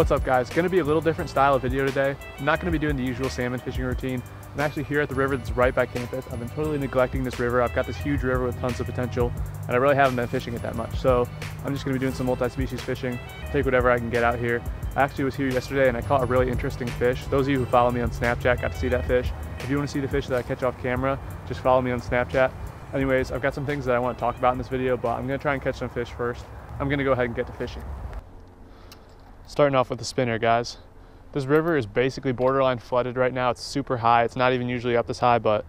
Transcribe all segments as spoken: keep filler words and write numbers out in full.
What's up, guys? Gonna be a little different style of video today. I'm not gonna be doing the usual salmon fishing routine. I'm actually here at the river that's right by campus. I've been totally neglecting this river. I've got this huge river with tons of potential, and I really haven't been fishing it that much. So I'm just gonna be doing some multi-species fishing, take whatever I can get out here. I actually was here yesterday and I caught a really interesting fish. Those of you who follow me on Snapchat got to see that fish. If you wanna see the fish that I catch off camera, just follow me on Snapchat. Anyways, I've got some things that I wanna talk about in this video, but I'm gonna try and catch some fish first. I'm gonna go ahead and get to fishing. Starting off with a spinner, guys. This river is basically borderline flooded right now. It's super high. It's not even usually up this high, but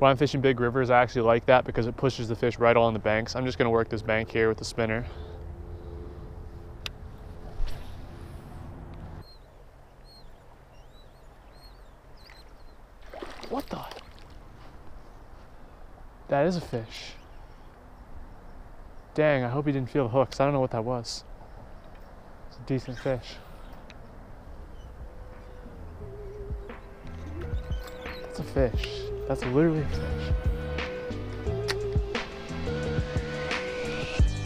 when I'm fishing big rivers, I actually like that because it pushes the fish right along the banks. I'm just gonna work this bank here with the spinner. What the? That is a fish. Dang, I hope he didn't feel the hooks. I don't know what that was. It's a decent fish. That's a fish. That's literally a fish.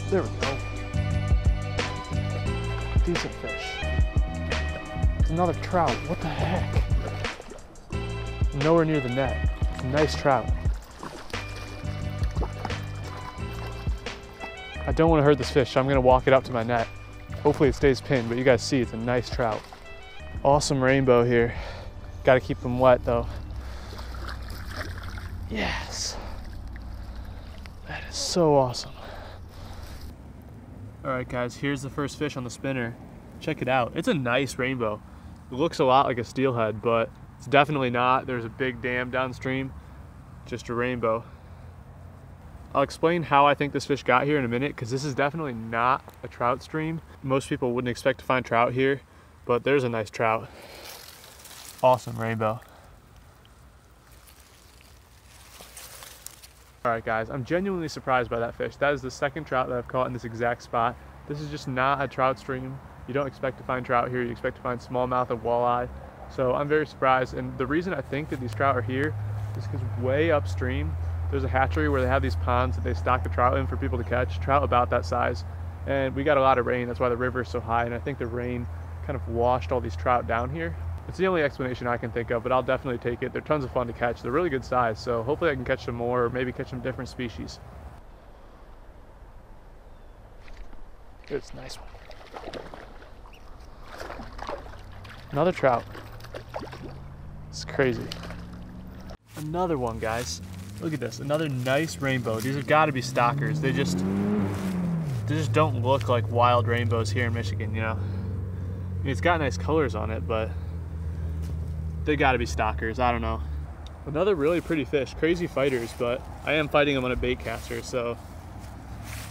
There we go. Decent fish. It's another trout. What the heck? Nowhere near the net. It's a nice trout. I don't want to hurt this fish, so I'm going to walk it up to my net. Hopefully it stays pinned, but you guys see it's a nice trout. Awesome rainbow here. Got to keep them wet though. Yes. That is so awesome. All right, guys, here's the first fish on the spinner. Check it out. It's a nice rainbow. It looks a lot like a steelhead, but it's definitely not. There's a big dam downstream, just a rainbow. I'll explain how I think this fish got here in a minute, because this is definitely not a trout stream. Most people wouldn't expect to find trout here, but there's a nice trout. Awesome rainbow. All right, guys, I'm genuinely surprised by that fish. That is the second trout that I've caught in this exact spot. This is just not a trout stream. You don't expect to find trout here. You expect to find smallmouth and walleye. So I'm very surprised. And the reason I think that these trout are here is because way upstream, there's a hatchery where they have these ponds that they stock the trout in for people to catch, trout about that size. And we got a lot of rain, that's why the river is so high, and I think the rain kind of washed all these trout down here. It's the only explanation I can think of, but I'll definitely take it. They're tons of fun to catch. They're really good size, so hopefully I can catch some more, or maybe catch some different species. It's a nice one. Another trout. It's crazy. Another one, guys. Look at this, another nice rainbow. These have got to be stockers. They just, they just don't look like wild rainbows here in Michigan, you know? I mean, it's got nice colors on it, but they got to be stockers. I don't know. Another really pretty fish, crazy fighters, but I am fighting them on a bait caster, so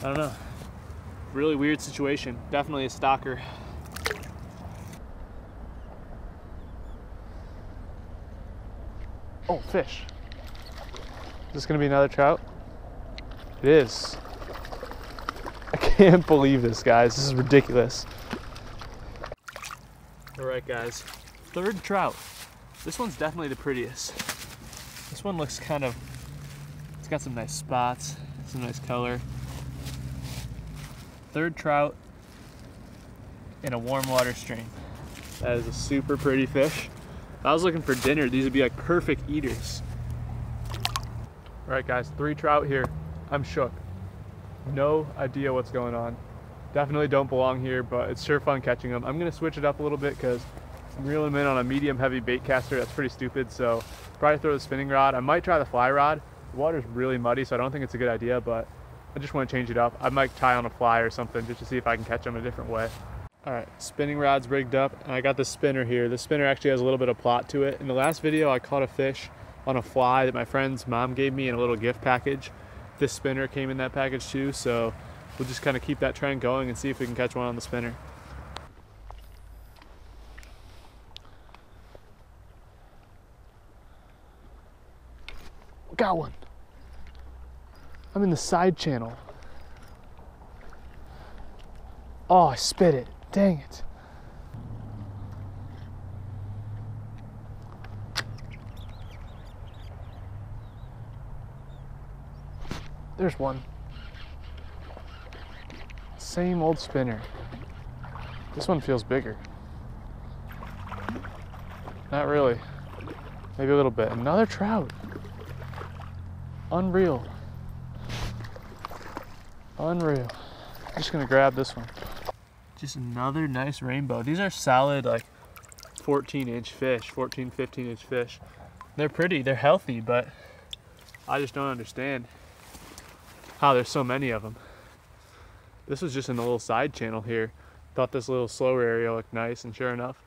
I don't know. Really weird situation. Definitely a stalker. Oh, fish. Is this gonna be another trout? It is. I can't believe this, guys. This is ridiculous. All right, guys, third trout. This one's definitely the prettiest. This one looks kind of, it's got some nice spots, some nice color. Third trout in a warm water stream. That is a super pretty fish. If I was looking for dinner, these would be like perfect eaters. All right, guys, three trout here. I'm shook. No idea what's going on. Definitely don't belong here, but it's sure fun catching them. I'm gonna switch it up a little bit because I'm reeling them in on a medium heavy bait caster. That's pretty stupid, so probably throw the spinning rod. I might try the fly rod. The water's really muddy, so I don't think it's a good idea, but I just wanna change it up. I might tie on a fly or something just to see if I can catch them a different way. All right, spinning rod's rigged up, and I got this spinner here. This spinner actually has a little bit of plot to it. In the last video, I caught a fish on a fly that my friend's mom gave me in a little gift package. This spinner came in that package too, so we'll just kind of keep that trend going and see if we can catch one on the spinner. Got one. I'm in the side channel. Oh, I spit it, dang it. There's one. Same old spinner. This one feels bigger. Not really. Maybe a little bit. Another trout. Unreal. Unreal. I'm just gonna grab this one. Just another nice rainbow. These are solid, like fourteen inch fish, fourteen, fifteen inch fish. They're pretty, they're healthy, but I just don't understand how there's so many of them. This was just in the little side channel here. Thought this little slower area looked nice, and sure enough,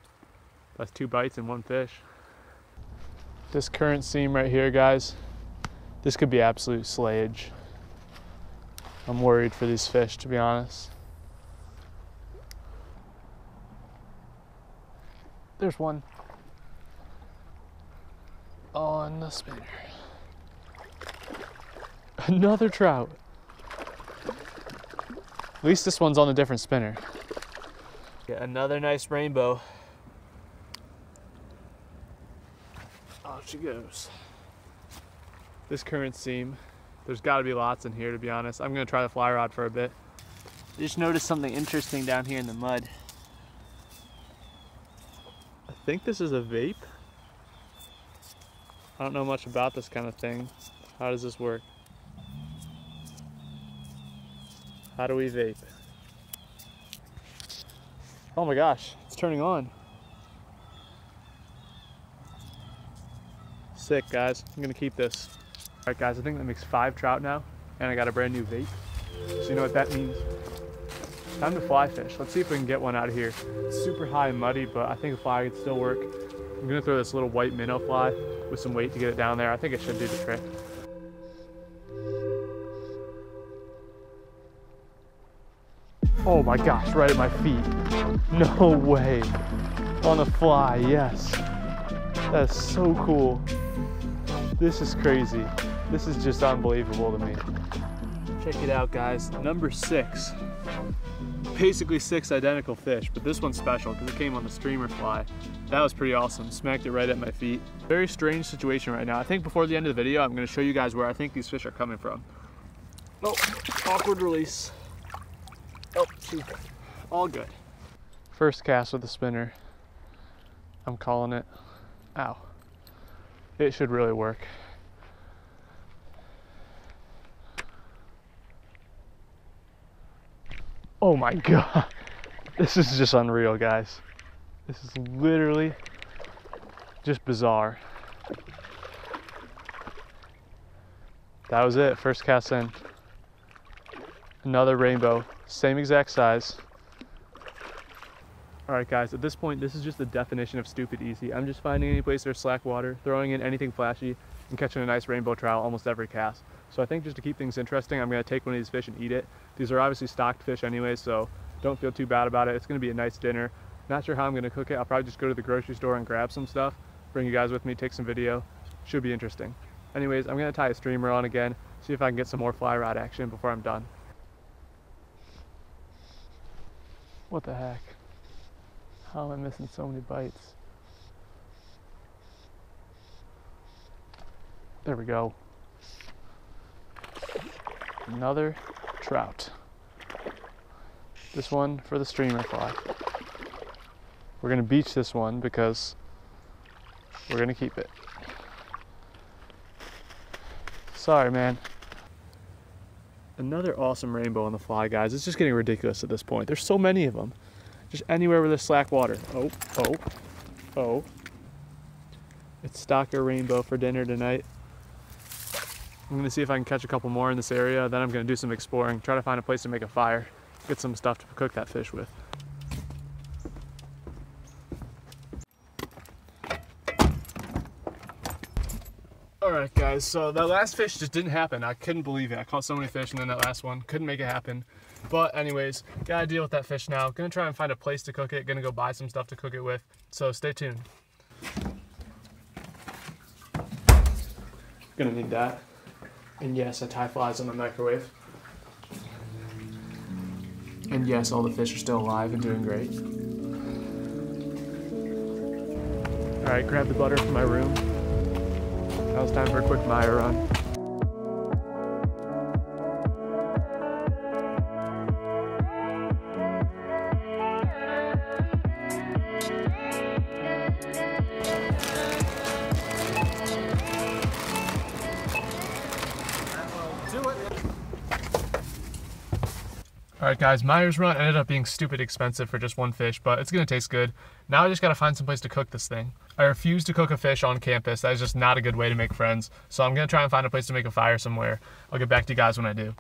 that's two bites and one fish. This current seam right here, guys, this could be absolute slayage. I'm worried for these fish, to be honest. There's one on the spinner. Another trout. At least this one's on a different spinner. Yeah, another nice rainbow. Off she goes. This current seam, there's got to be lots in here, to be honest. I'm going to try the fly rod for a bit. I just noticed something interesting down here in the mud. I think this is a vape. I don't know much about this kind of thing. How does this work? How do we vape? Oh my gosh, it's turning on. Sick, guys. I'm going to keep this. All right, guys, I think that makes five trout now, and I got a brand new vape. So you know what that means? Time to fly fish. Let's see if we can get one out of here. It's super high and muddy, but I think a fly could still work. I'm going to throw this little white minnow fly with some weight to get it down there. I think it should do the trick. Oh my gosh, right at my feet. No way. On the fly, yes. That's so cool. This is crazy. This is just unbelievable to me. Check it out, guys. Number six. Basically six identical fish, but this one's special because it came on the streamer fly. That was pretty awesome. Smacked it right at my feet. Very strange situation right now. I think before the end of the video, I'm going to show you guys where I think these fish are coming from. Oh, awkward release. Oh, super. All good. First cast with the spinner. I'm calling it. Ow. It should really work. Oh my god, this is just unreal, guys. This is literally just bizarre. That was it, first cast in. Another rainbow, same exact size. All right, guys, at this point, this is just the definition of stupid easy. I'm just finding any place there's slack water, throwing in anything flashy, and catching a nice rainbow trout almost every cast. So I think just to keep things interesting, I'm gonna take one of these fish and eat it. These are obviously stocked fish anyway, so don't feel too bad about it. It's gonna be a nice dinner. Not sure how I'm gonna cook it. I'll probably just go to the grocery store and grab some stuff, bring you guys with me, take some video. Should be interesting. Anyways, I'm gonna tie a streamer on again, see if I can get some more fly rod action before I'm done. What the heck? How am I missing so many bites? There we go. Another trout. This one for the streamer fly. We're gonna beach this one because we're gonna keep it. Sorry, man. Another awesome rainbow on the fly, guys. It's just getting ridiculous at this point. There's so many of them. Just anywhere where there's slack water. Oh, oh, oh. It's Stocker rainbow for dinner tonight. I'm gonna see if I can catch a couple more in this area, then I'm gonna do some exploring, try to find a place to make a fire, get some stuff to cook that fish with. All right, guys, so that last fish just didn't happen. I couldn't believe it. I caught so many fish and then that last one, couldn't make it happen. But anyways, gotta deal with that fish now. Gonna try and find a place to cook it. Gonna go buy some stuff to cook it with. So stay tuned. Gonna need that. And yes, I tie flies on the microwave. And yes, all the fish are still alive and doing great. All right, grab the butter from my room. Now it's time for a quick Myers run. Thank you. Alright guys, Myers run ended up being stupid expensive for just one fish, but it's gonna taste good. Now I just gotta find some place to cook this thing. I refuse to cook a fish on campus. That is just not a good way to make friends. So I'm gonna try and find a place to make a fire somewhere. I'll get back to you guys when I do.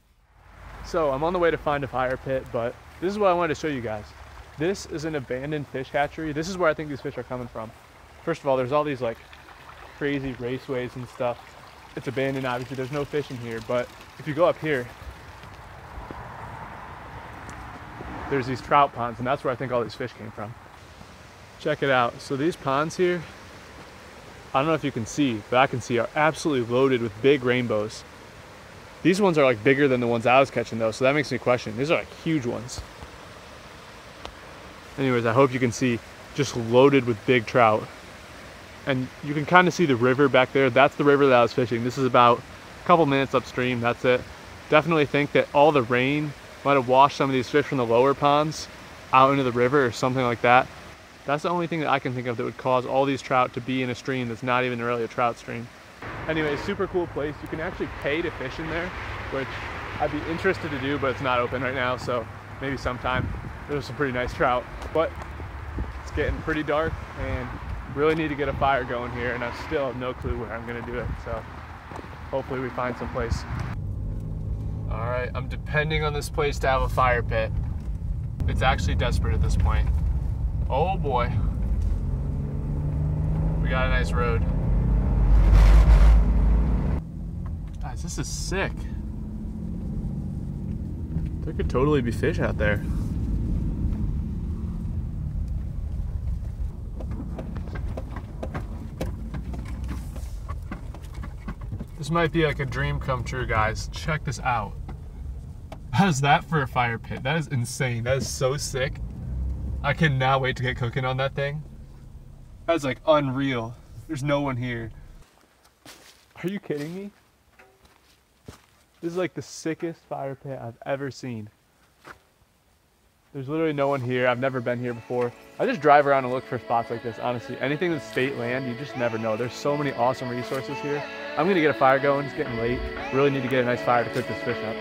So I'm on the way to find a fire pit, but this is what I wanted to show you guys. This is an abandoned fish hatchery. This is where I think these fish are coming from. First of all, there's all these like crazy raceways and stuff. It's abandoned, obviously. There's no fish in here, but if you go up here, there's these trout ponds, and that's where I think all these fish came from. Check it out. So these ponds here, I don't know if you can see, but I can see, are absolutely loaded with big rainbows. These ones are like bigger than the ones I was catching though, so that makes me question. These are like huge ones. Anyways, I hope you can see, just loaded with big trout. And you can kind of see the river back there. That's the river that I was fishing. This is about a couple minutes upstream, that's it. Definitely think that all the rain might have washed some of these fish from the lower ponds out into the river or something like that. That's the only thing that I can think of that would cause all these trout to be in a stream that's not even really a trout stream. Anyway, super cool place. You can actually pay to fish in there, which I'd be interested to do, but it's not open right now, so maybe sometime. There's some pretty nice trout, but it's getting pretty dark and really need to get a fire going here, and I still have no clue where I'm gonna do it, so hopefully we find some place. All right, I'm depending on this place to have a fire pit. It's actually desperate at this point. Oh boy. We got a nice road. Guys, this is sick. There could totally be fish out there. This might be like a dream come true, guys. Check this out. How's that for a fire pit? That is insane. That is so sick. I cannot wait to get cooking on that thing. That's like unreal. There's no one here. Are you kidding me? This is like the sickest fire pit I've ever seen. There's literally no one here. I've never been here before. I just drive around and look for spots like this, honestly. Anything that's state land, you just never know. There's so many awesome resources here. I'm gonna get a fire going. It's getting late. Really need to get a nice fire to cook this fish up.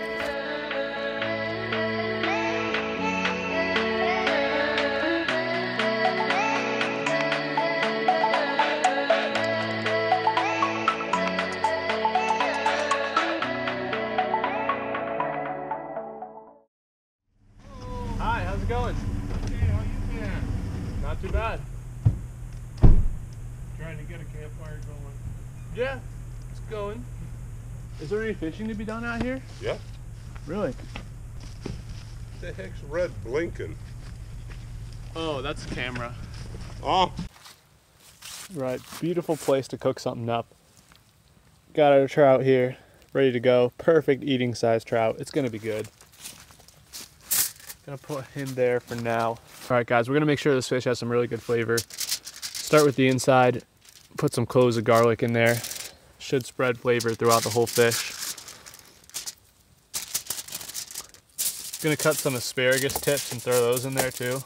Hi, how's it going? Hey, how you doing? Not too bad. Trying to get a campfire going. Yeah, it's going. Is there any fishing to be done out here? Yeah. Really? The heck's red blinking? Oh, that's a camera. Oh. Right, beautiful place to cook something up. Got our trout here, ready to go. Perfect eating size trout. It's gonna be good. Gonna put him there for now. All right, guys, we're gonna make sure this fish has some really good flavor. Start with the inside, put some cloves of garlic in there. Should spread flavor throughout the whole fish. Gonna cut some asparagus tips and throw those in there too.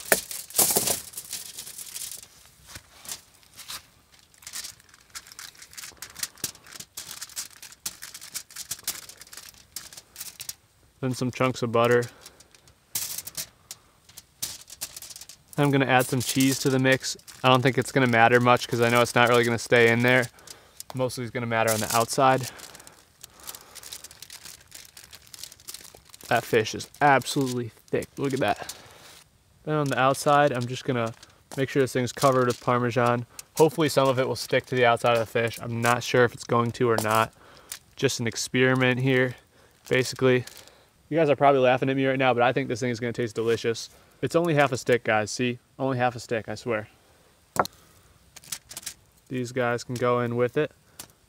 Then some chunks of butter. I'm gonna add some cheese to the mix. I don't think it's gonna matter much because I know it's not really gonna stay in there. Mostly it's gonna matter on the outside. That fish is absolutely thick, look at that. Then on the outside, I'm just gonna make sure this thing's covered with Parmesan. Hopefully some of it will stick to the outside of the fish. I'm not sure if it's going to or not. Just an experiment here, basically. You guys are probably laughing at me right now, but I think this thing is gonna taste delicious. It's only half a stick, guys, see? Only half a stick, I swear. These guys can go in with it.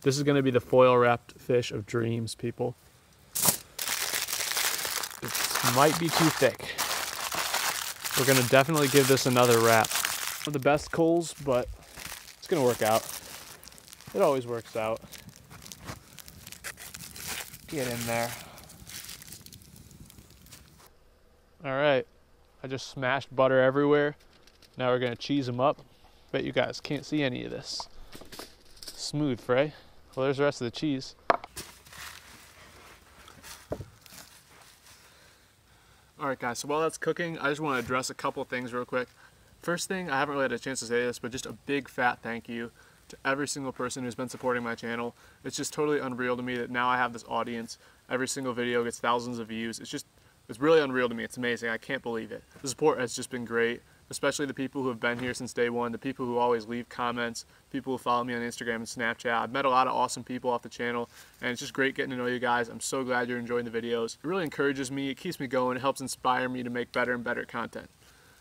This is gonna be the foil-wrapped fish of dreams, people. It might be too thick. We're gonna definitely give this another wrap. Not the best coals, but it's gonna work out. It always works out. Get in there. All right. I just smashed butter everywhere. Now we're gonna cheese them up. Bet you guys can't see any of this. Smooth, right? Well, there's the rest of the cheese. All Alright guys, so while that's cooking, I just want to address a couple things real quick. First thing, I haven't really had a chance to say this, but just a big fat thank you to every single person who's been supporting my channel. It's just totally unreal to me that now I have this audience. Every single video gets thousands of views. It's just, it's really unreal to me. It's amazing. I can't believe it. The support has just been great, especially the people who have been here since day one, the people who always leave comments, people who follow me on Instagram and Snapchat. I've met a lot of awesome people off the channel, and it's just great getting to know you guys. I'm so glad you're enjoying the videos. It really encourages me. It keeps me going. It helps inspire me to make better and better content.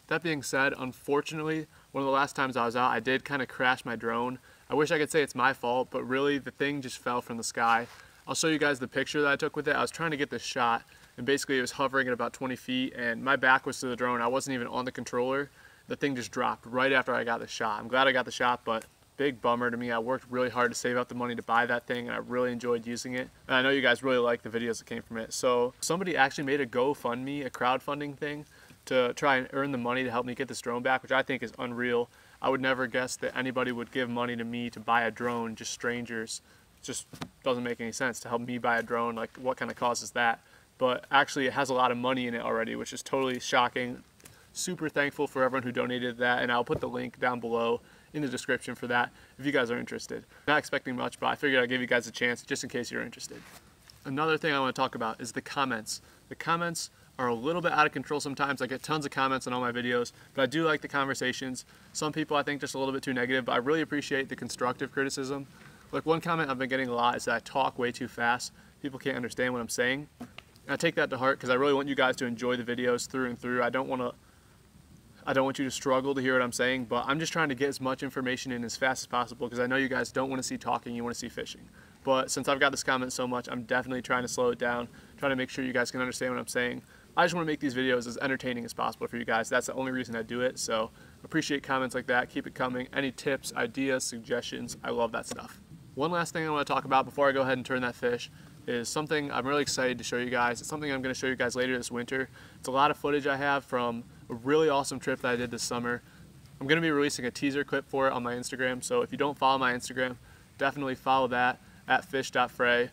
That being said, unfortunately, one of the last times I was out, I did kind of crash my drone. I wish I could say it's my fault, but really the thing just fell from the sky. I'll show you guys the picture that I took with it. I was trying to get this shot, and basically it was hovering at about twenty feet, and my back was to the drone. I wasn't even on the controller. The thing just dropped right after I got the shot. I'm glad I got the shot, but big bummer to me. I worked really hard to save up the money to buy that thing, and I really enjoyed using it. And I know you guys really liked the videos that came from it. So somebody actually made a GoFundMe, a crowdfunding thing, to try and earn the money to help me get this drone back, which I think is unreal. I would never guess that anybody would give money to me to buy a drone, just strangers. It just doesn't make any sense to help me buy a drone. Like, what kind of cause is that? But actually it has a lot of money in it already, which is totally shocking. Super thankful for everyone who donated that, and I'll put the link down below in the description for that if you guys are interested. Not expecting much, but I figured I'd give you guys a chance just in case you're interested. Another thing I want to talk about is the comments. The comments are a little bit out of control sometimes. I get tons of comments on all my videos, but I do like the conversations. Some people I think just a little bit too negative, but I really appreciate the constructive criticism. Like, one comment I've been getting a lot is that I talk way too fast. People can't understand what I'm saying. And I take that to heart because I really want you guys to enjoy the videos through and through. I don't want to, I don't want you to struggle to hear what I'm saying, but I'm just trying to get as much information in as fast as possible because I know you guys don't want to see talking, you want to see fishing. But since I've got this comment so much, I'm definitely trying to slow it down, trying to make sure you guys can understand what I'm saying. I just want to make these videos as entertaining as possible for you guys. That's the only reason I do it, so appreciate comments like that. Keep it coming. Any tips, ideas, suggestions, I love that stuff. One last thing I want to talk about before I go ahead and turn that fish is something I'm really excited to show you guys. It's something I'm going to show you guys later this winter. It's a lot of footage I have from a really awesome trip that I did this summer. I'm going to be releasing a teaser clip for it on my Instagram, so if you don't follow my Instagram, definitely follow that, at fish dot frey.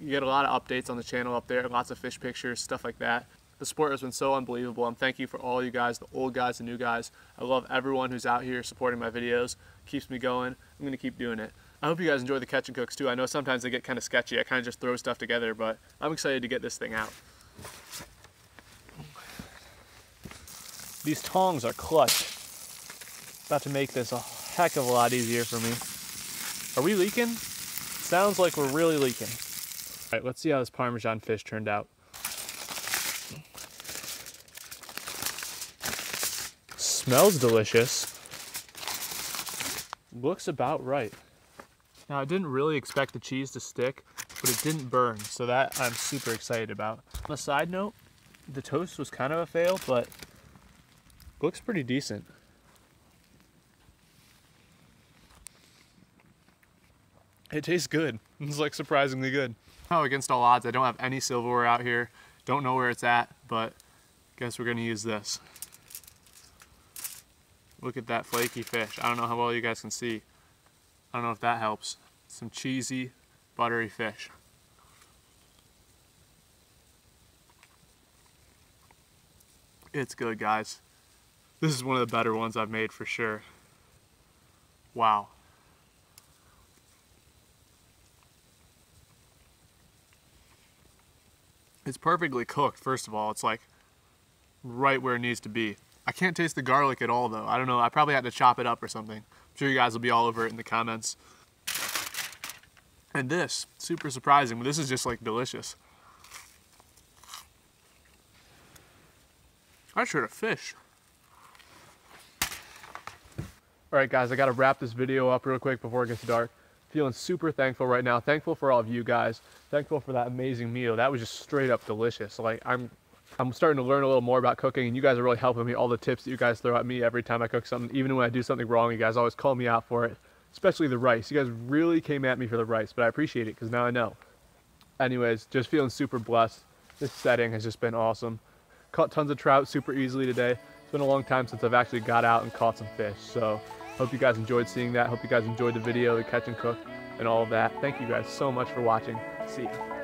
You get a lot of updates on the channel up there, lots of fish pictures, stuff like that. The support has been so unbelievable. I'm thank you for all you guys, the old guys, the new guys. I love everyone who's out here supporting my videos. Keeps me going. I'm going to keep doing it. I hope you guys enjoy the catch and cooks too. I know sometimes they get kind of sketchy. I kind of just throw stuff together, but I'm excited to get this thing out. These tongs are clutch. About to make this a heck of a lot easier for me. Are we leaking? Sounds like we're really leaking. All right, let's see how this Parmesan fish turned out. Smells delicious. Looks about right. Now, I didn't really expect the cheese to stick, but it didn't burn, so that I'm super excited about. On a side note, the toast was kind of a fail, but looks pretty decent. It tastes good. It's like surprisingly good. Oh, against all odds, I don't have any silverware out here. Don't know where it's at, but guess we're gonna use this. Look at that flaky fish. I don't know how well you guys can see. I don't know if that helps. Some cheesy, buttery fish. It's good, guys. This is one of the better ones I've made for sure. Wow. It's perfectly cooked, first of all. It's like right where it needs to be. I can't taste the garlic at all, though. I don't know. I probably had to chop it up or something. I'm sure you guys will be all over it in the comments. And this, super surprising, but this is just, like, delicious. I should have fished. All right, guys, I got to wrap this video up real quick before it gets dark. Feeling super thankful right now. Thankful for all of you guys. Thankful for that amazing meal. That was just straight up delicious. Like, I'm... I'm starting to learn a little more about cooking, and you guys are really helping me. All the tips that you guys throw at me every time I cook something, even when I do something wrong, you guys always call me out for it, especially the rice. You guys really came at me for the rice, but I appreciate it because now I know. Anyways, just feeling super blessed. This setting has just been awesome. Caught tons of trout super easily today. It's been a long time since I've actually got out and caught some fish, so hope you guys enjoyed seeing that. Hope you guys enjoyed the video, the catch and cook, and all of that. Thank you guys so much for watching. See ya.